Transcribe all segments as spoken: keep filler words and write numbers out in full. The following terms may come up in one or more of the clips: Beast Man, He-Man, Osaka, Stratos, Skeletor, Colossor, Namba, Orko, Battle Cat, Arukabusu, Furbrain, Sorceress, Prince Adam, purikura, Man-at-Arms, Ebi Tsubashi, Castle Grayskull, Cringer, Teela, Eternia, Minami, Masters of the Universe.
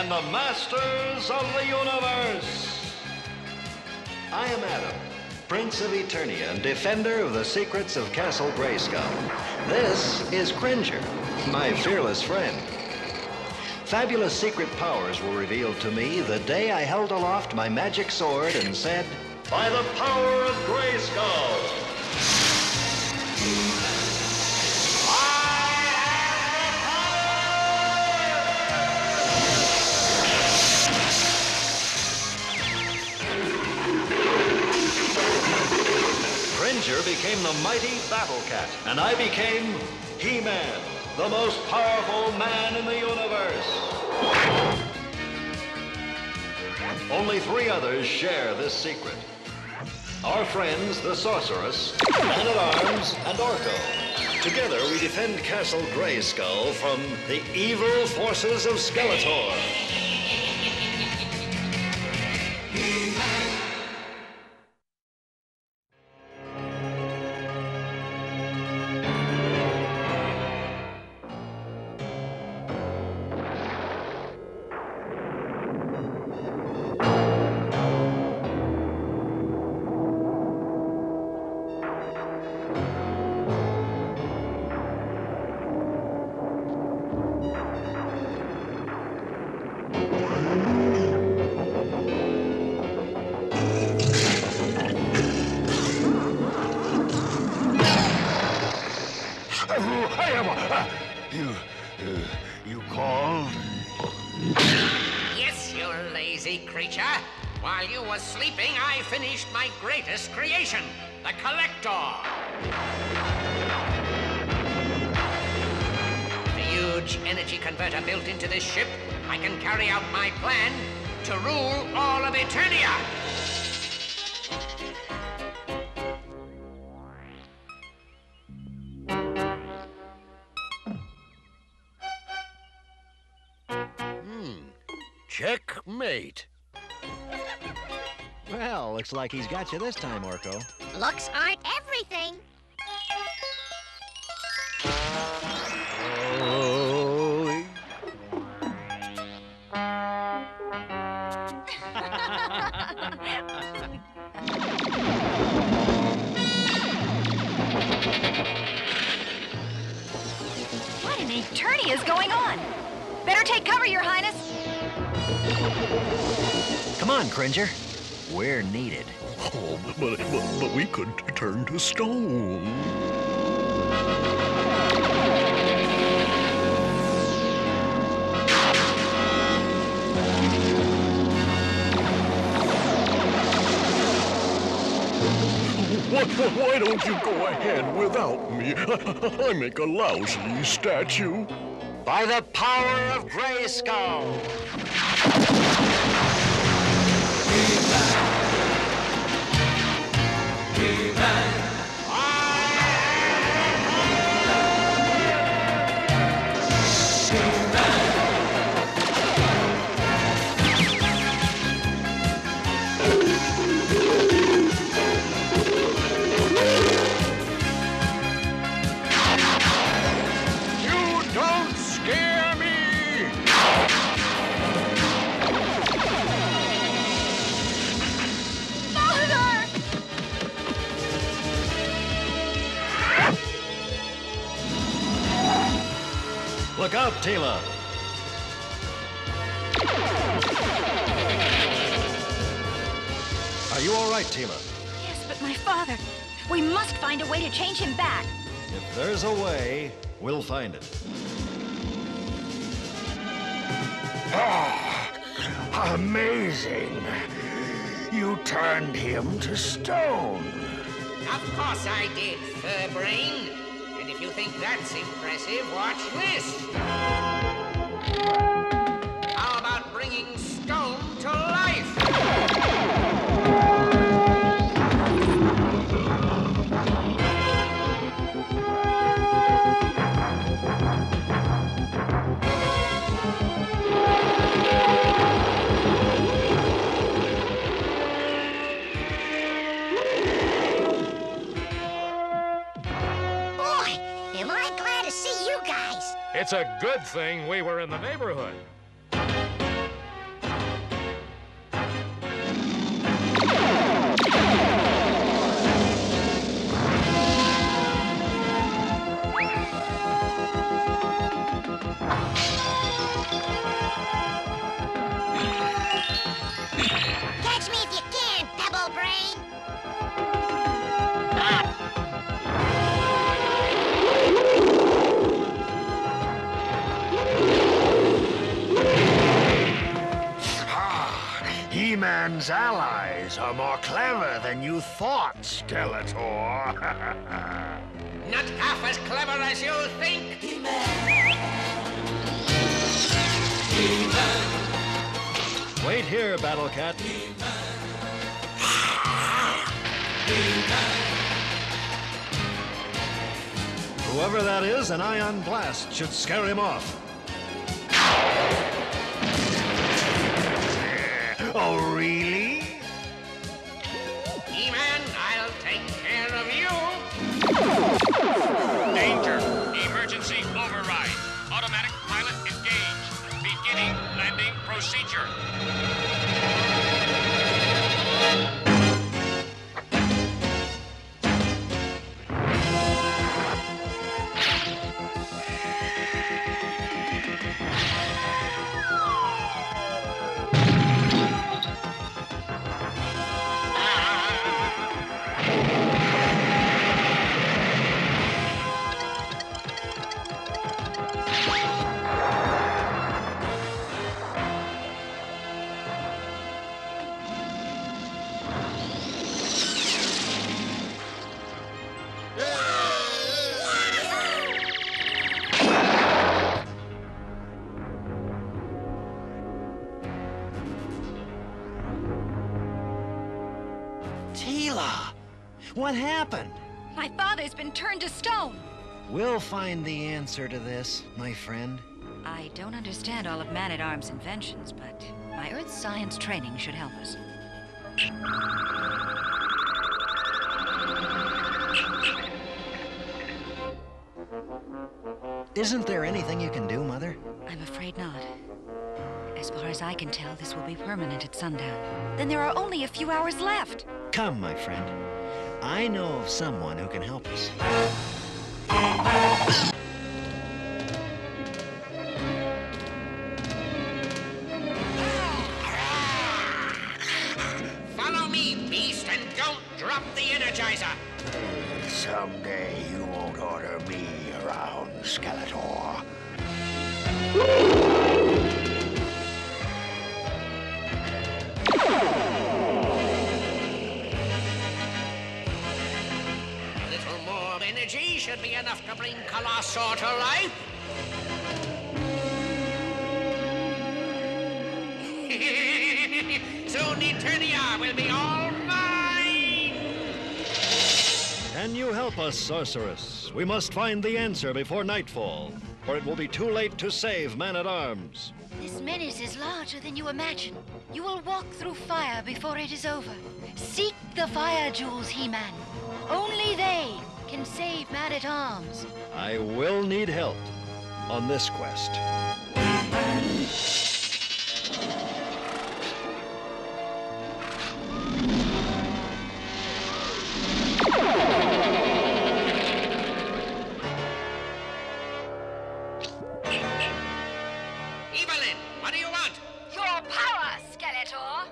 and the Masters of the Universe. I am Adam, Prince of Eternia and defender of the secrets of Castle Grayskull. This is Cringer, my fearless friend. Fabulous secret powers were revealed to me the day I held aloft my magic sword and said, "By the power of Grayskull, became the mighty Battle Cat, and I became He-Man, the most powerful man in the universe." Only three others share this secret: our friends, the Sorceress, Man-at-Arms, and Orko. Together we defend Castle Grayskull from the evil forces of Skeletor. You, uh, you called? Yes, you lazy creature. While you were sleeping, I finished my greatest creation, the Collector. The huge energy converter built into this ship, I can carry out my plan to rule all of Eternia. Checkmate. Well, looks like he's got you this time, Orko. Looks aren't everything. Oh. What in Eternia is going on? Better take cover, Your Highness. Come on, Cringer. We're needed. Oh, but, but, but we could turn to stone. What, what, why don't you go ahead without me? I make a lousy statue. By the power of Grayskull. Look up, Teela! Are you all right, Teela? Yes, but my father... We must find a way to change him back. If there's a way, we'll find it. Oh, amazing! You turned him to stone. Of course I did, Furbrain. If you think that's impressive, watch this! How about bringing stone to life? It's a good thing we were in the neighborhood. He-Man's allies are more clever than you thought, Skeletor. Not half as clever as you think, He-Man. He-Man. Wait here, Battle Cat. He-Man. Whoever that is, an ion blast should scare him off. Oh, really? He-Man, I'll take care of you. Danger. Emergency override. Automatic pilot engaged. Beginning landing procedure. Teela, what happened? My father's been turned to stone. We'll find the answer to this, my friend. I don't understand all of Man-at-Arms' inventions, but my Earth science training should help us. Isn't there anything you can do, Mother? I'm afraid not. As far as I can tell, this will be permanent at sundown. Then there are only a few hours left. Come, my friend. I know of someone who can help us. Follow me, Beast, and don't drop the Energizer. Someday you won't order me around, Skeletor. Energy should be enough to bring Colossor to life. Soon Eternia will be all mine! Can you help us, Sorceress? We must find the answer before nightfall, or it will be too late to save Man-at-Arms. This menace is larger than you imagine. You will walk through fire before it is over. Seek the fire jewels, He-Man. Only they can save Man-at-Arms. I will need help on this quest. Evelyn, what do you want? Your power, Skeletor.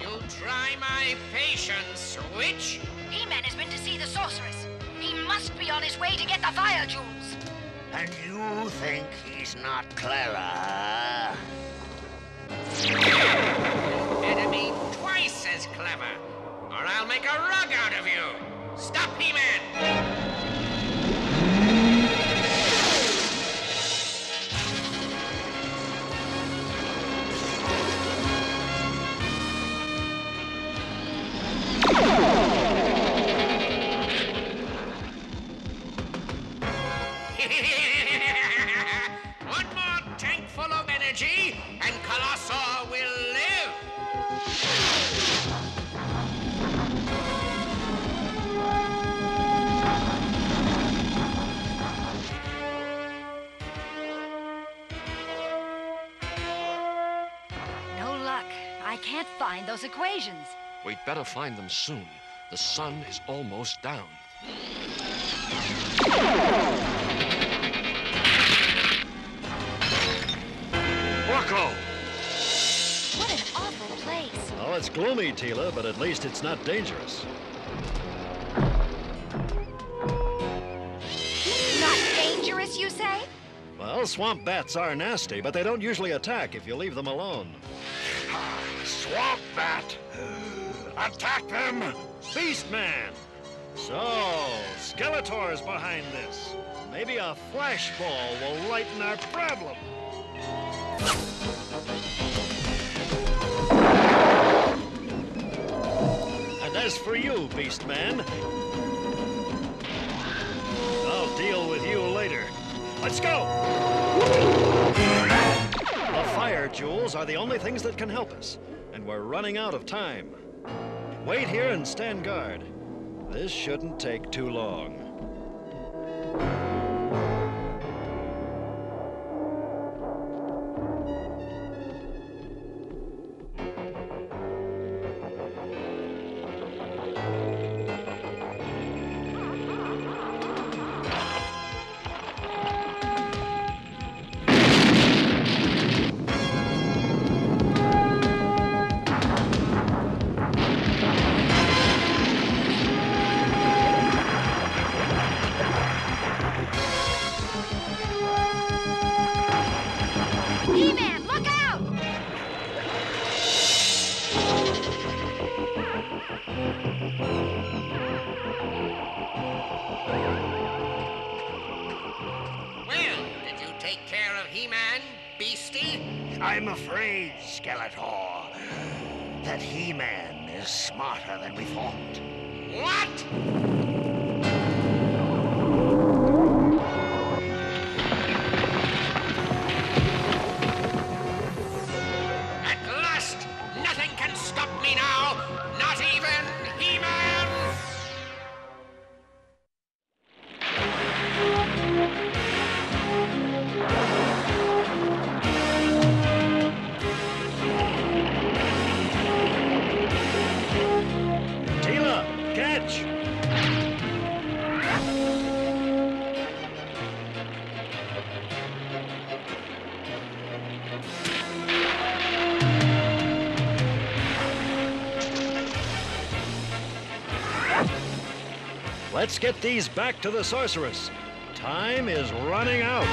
You try my patience, witch! He-Man has been to see the Sorceress. He must be on his way to get the fire jewels. And you think he's not clever? Better be twice as clever, or I'll make a rug out of you. Stop He-Man! I can't find those equations. We'd better find them soon. The sun is almost down. Orko! What an awful place. Oh, it's gloomy, Teela, but at least it's not dangerous. Not dangerous, you say? Well, swamp bats are nasty, but they don't usually attack if you leave them alone. Ah, swamp bat! Attack them! Beast Man! So, Skeletor's behind this. Maybe a flash ball will lighten our problem. And as for you, Beast Man, I'll deal with you later. Let's go! The fire jewels are the only things that can help us, and we're running out of time. Wait here and stand guard. This shouldn't take too long. I'm afraid, Skeletor, that He-Man is smarter than we thought. What? At last, nothing can stop me now, not even He-Man! Let's get these back to the Sorceress. Time is running out.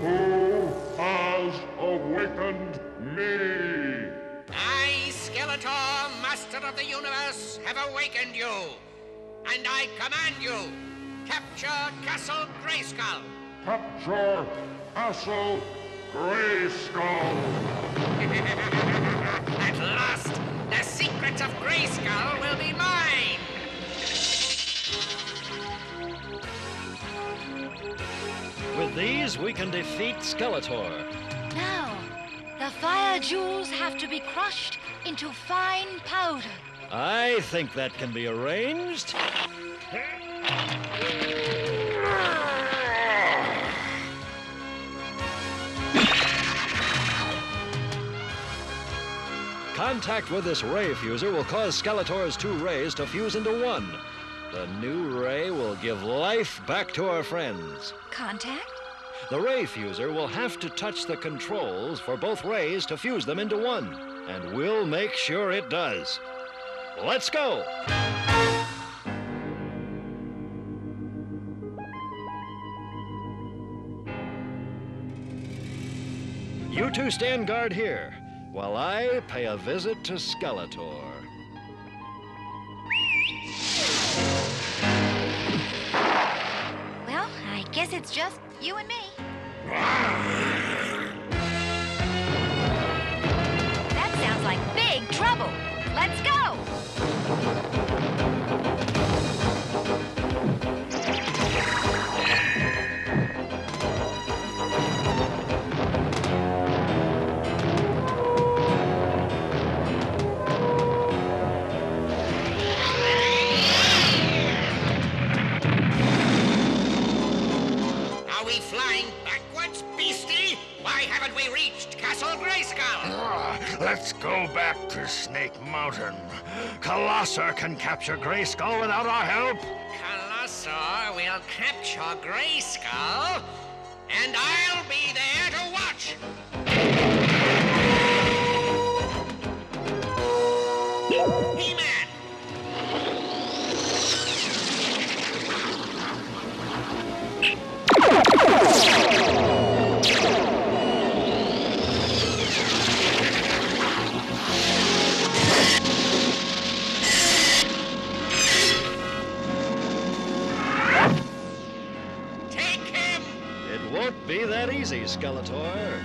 Who has awakened me? I, Skeletor, Master of the Universe, have awakened you. And I command you, capture Castle Grayskull. Capture Castle Grayskull. At last, the secrets of Grayskull will be mine. With these, we can defeat Skeletor. Now, the fire jewels have to be crushed into fine powder. I think that can be arranged. Contact with this ray fuser will cause Skeletor's two rays to fuse into one. The new ray will give life back to our friends. Contact? The ray fuser will have to touch the controls for both rays to fuse them into one, and we'll make sure it does. Let's go! You two stand guard here, while I pay a visit to Skeletor. I guess it's just you and me. That sounds like big trouble. Let's go! Let's go back to Snake Mountain. Colossor can capture Grayskull without our help. Colossor will capture Grayskull, and I'll be there to watch. He-Man! be that easy, Skeletor.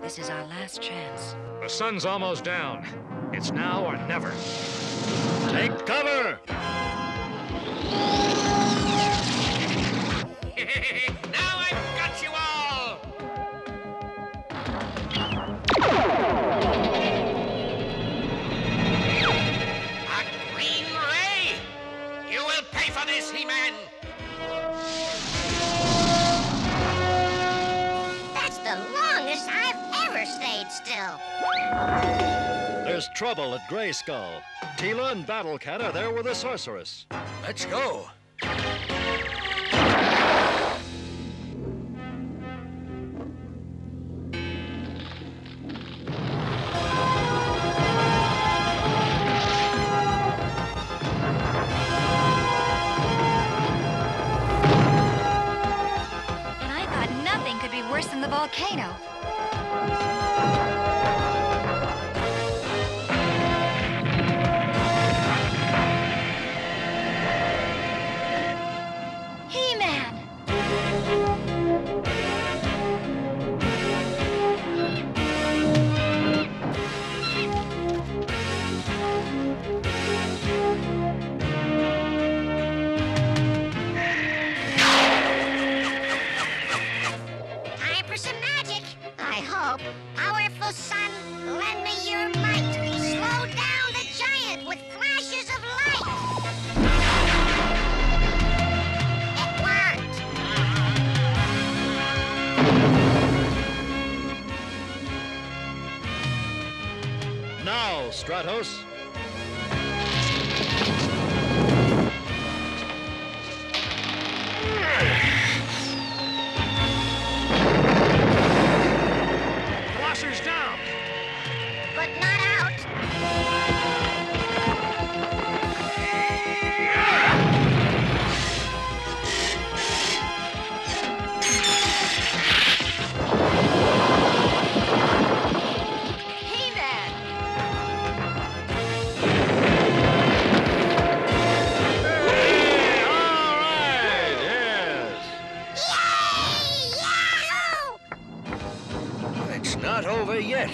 This is our last chance. The sun's almost down. It's now or never. Take cover! Now I've got you all! A green ray! You will pay for this, He-Man! That's the longest I've stayed still. There's trouble at Grayskull. Teela and Battle Cat are there with the Sorceress. Let's go. And I thought nothing could be worse than the volcano. Stratos. Colossor's down. But not out.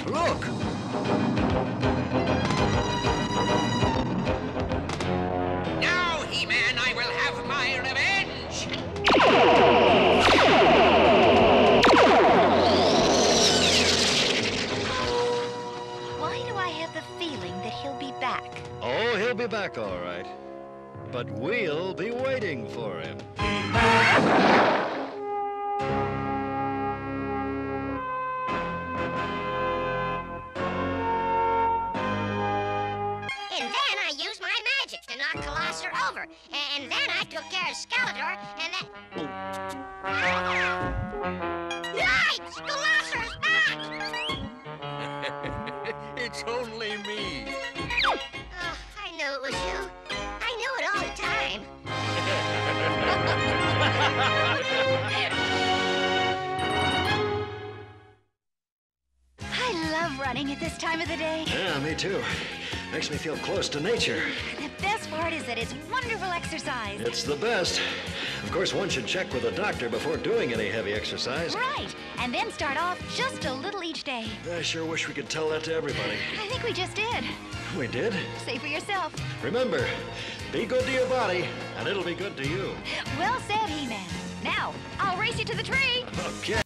Look! Now, He-Man, I will have my revenge! Why do I have the feeling that he'll be back? Oh, he'll be back all right. But we'll be waiting for him. Over. And then I took care of Skeletor, and then... Right! Colossor's back! It's only me. Oh, I knew it was you. I knew it all the time. I love running at this time of the day. Yeah, me too. Makes me feel close to nature. The best part is that it's wonderful exercise. It's the best. Of course, one should check with a doctor before doing any heavy exercise. Right, and then start off just a little each day. I sure wish we could tell that to everybody. I think we just did. We did? Say for yourself. Remember, be good to your body, and it'll be good to you. Well said, He-Man. Now, I'll race you to the tree. Okay.